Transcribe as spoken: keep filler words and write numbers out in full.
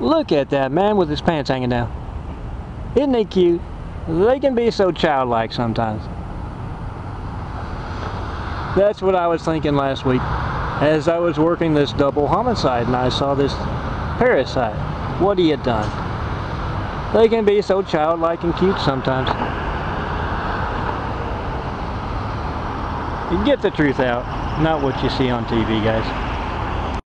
Look at that man with his pants hanging down. Isn't they cute? They can be so childlike sometimes. That's what I was thinking last week as I was working this double homicide and I saw this parasite. What have you done? They can be so childlike and cute sometimes. You get the truth out, not what you see on T V, guys.